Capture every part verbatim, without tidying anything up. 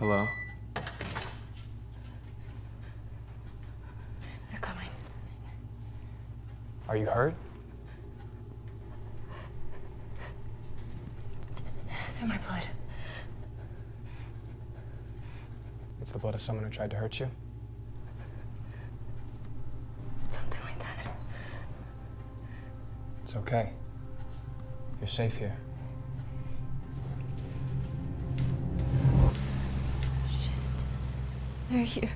Hello? They're coming. Are you hurt? It's in my blood. It's the blood of someone who tried to hurt you? Something like that. It's okay. You're safe here. Shit. They're here.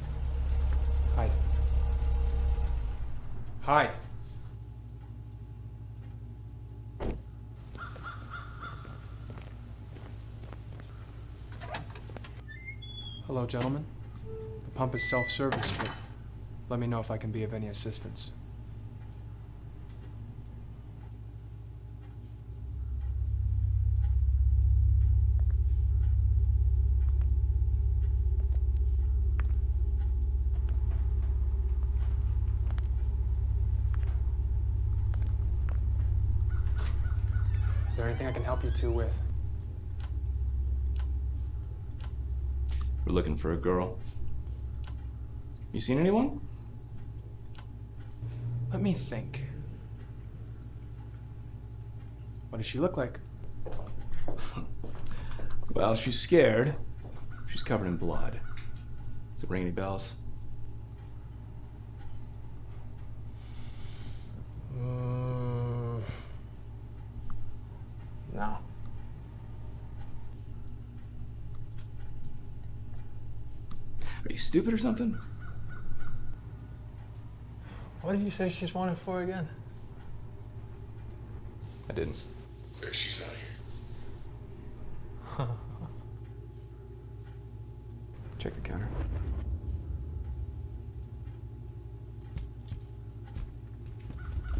Hide. Hide. Hello, gentlemen. The pump is self-service, but let me know if I can be of any assistance. Is there anything I can help you two with? We're looking for a girl. You seen anyone? Let me think. What does she look like? Well, she's scared. She's covered in blood. Does it ring any bells? Mm. No. Are you stupid or something? What did you say she's wanted for again? I didn't. She's not here. Check the counter.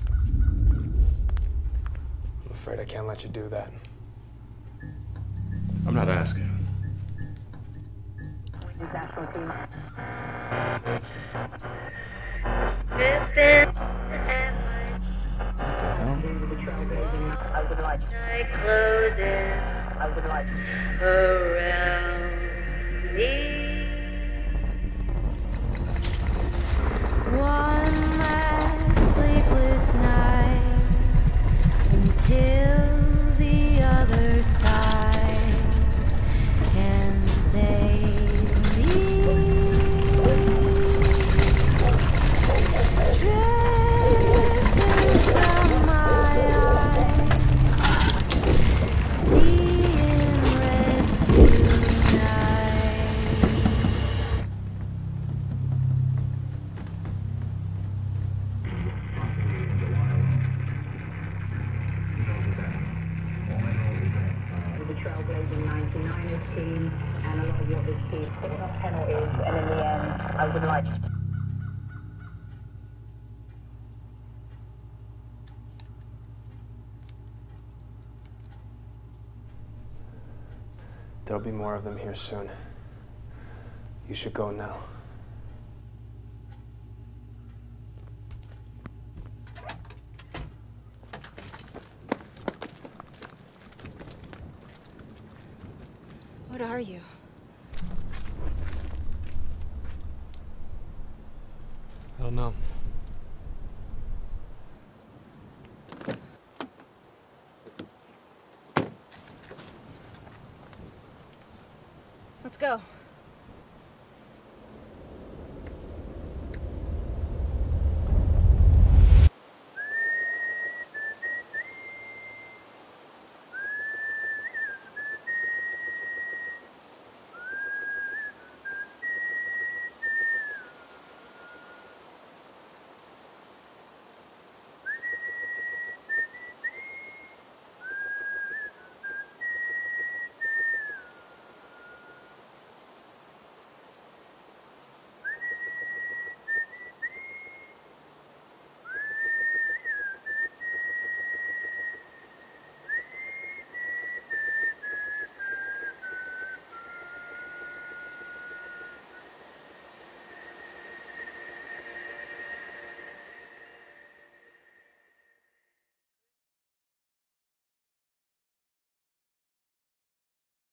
I'm afraid I can't let you do that. I'm not asking. I would like closing I would like around me. One last sleepless night until the other side can say. There'll be more of them here soon. You should go now. What are you? I don't know. Let's go.